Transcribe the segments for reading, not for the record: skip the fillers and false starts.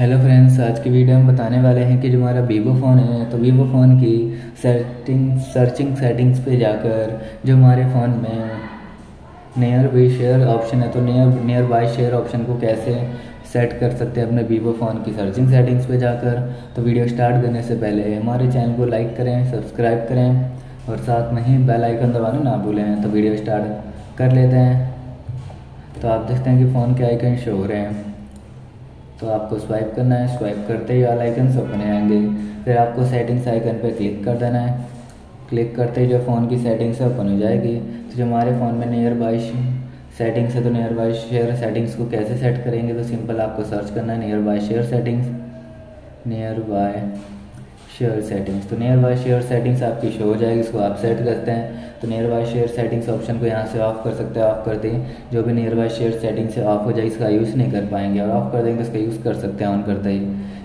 Hello friends, आज की video हम बताने वाले हैं कि जो हमारा वीवो फ़ोन है तो वीवो फ़ोन की सर्चिंग सेटिंग्स पे जाकर जो हमारे फ़ोन में नियर बाई शेयर ऑप्शन है तो नियर बाई शेयर ऑप्शन को कैसे सेट कर सकते हैं अपने वीवो फ़ोन की सर्चिंग सेटिंग्स पे जाकर। तो वीडियो स्टार्ट करने से पहले हमारे चैनल को लाइक करें, सब्सक्राइब करें और साथ में ही बेल आइकन दबाना ना भूलें। तो वीडियो स्टार्ट कर लेते हैं। तो आप देखते हैं कि फ़ोन के आइकन शो हो रहे हैं, तो आपको स्वाइप करना है। स्वाइप करते ही ऑल आइकन अपने आएंगे, फिर आपको सेटिंग्स आइकन पर क्लिक कर देना है। क्लिक करते ही जो फ़ोन की सेटिंग्स ओपन हो जाएगी। तो जो हमारे फ़ोन में नियर बाई सेटिंग्स है तो नियर बाई शेयर सेटिंग्स को कैसे सेट करेंगे, तो सिंपल आपको सर्च करना है nearby share settings, nearby share settings. तो नियर बाई शेयर सेटिंग्स आपकी शो हो जाएगी, इसको आप सेट करते हैं। तो nearby share settings option को यहाँ से ऑफ़ कर सकते हैं। ऑफ़ करते ही जो भी नियर बाई शेयर सेटिंग्स से ऑफ हो जाए, इसका यूज़ नहीं कर पाएंगे, और ऑफ़ कर देंगे इसका यूज़ कर सकते हैं। ऑन करते ही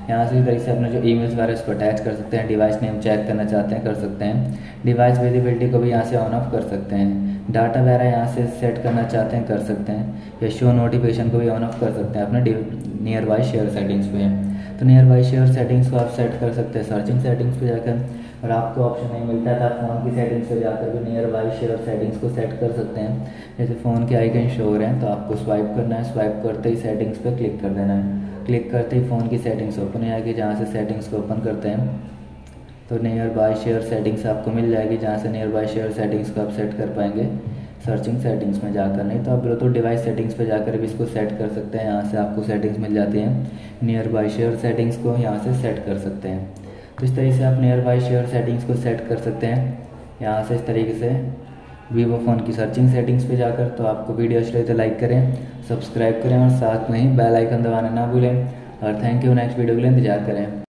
यहाँ से इस तरीके से अपना जो ईमेल्स वगैरह इसको अटैच कर सकते हैं। डिवाइस नेम चेक करना चाहते हैं कर सकते हैं। डिवाइस विजिबिलिटी को भी यहाँ से ऑन ऑफ कर सकते हैं। डाटा वगैरह यहाँ से सेट करना चाहते हैं कर सकते हैं, या शो नोटिफिकेशन को भी ऑन ऑफ कर सकते हैं अपने नियर बाई शेयर सेटिंग्स पर। तो नियर बाई शेयर सेटिंग्स को आप सेट कर सकते हैं सर्चिंग सेटिंग्स पे जाकर, और आपको ऑप्शन नहीं मिलता था फ़ोन की सेटिंग्स पे जाकर भी नियर बाई शेयर सेटिंग्स को सेट कर सकते हैं। जैसे फ़ोन के आइकन शो हो रहे हैं तो आपको स्वाइप करना है। स्वाइप करते ही सेटिंग्स पे क्लिक कर देना है। क्लिक करते ही फ़ोन की सेटिंग्स ओपन हो जाएगी। जहाँ से सेटिंग्स को ओपन करते हैं तो नियर बाई शेयर सेटिंग्स आपको मिल जाएगी, जहाँ से नियर बाई शेयर सेटिंग्स को आप सेट कर पाएंगे सर्चिंग सेटिंग्स में जाकर। नहीं तो आप ब्लूटूथ डिवाइस सेटिंग्स पे जाकर भी इसको सेट कर सकते हैं। यहाँ से आपको सेटिंग्स मिल जाती हैं, नियर बाई शेयर सेटिंग्स को यहाँ से सेट कर सकते हैं। तो इस तरीके से आप नियर बाई शेयर सेटिंग्स को सेट कर सकते हैं यहाँ से, इस तरीके से वीवो फ़ोन की सर्चिंग सेटिंग्स पे जाकर। तो आपको वीडियो अच्छी लगे तो लाइक करें, सब्सक्राइब करें और साथ में ही बेल आइकन दबाना ना भूलें। और थैंक यू, नेक्स्ट वीडियो के लिए इंतजार करें।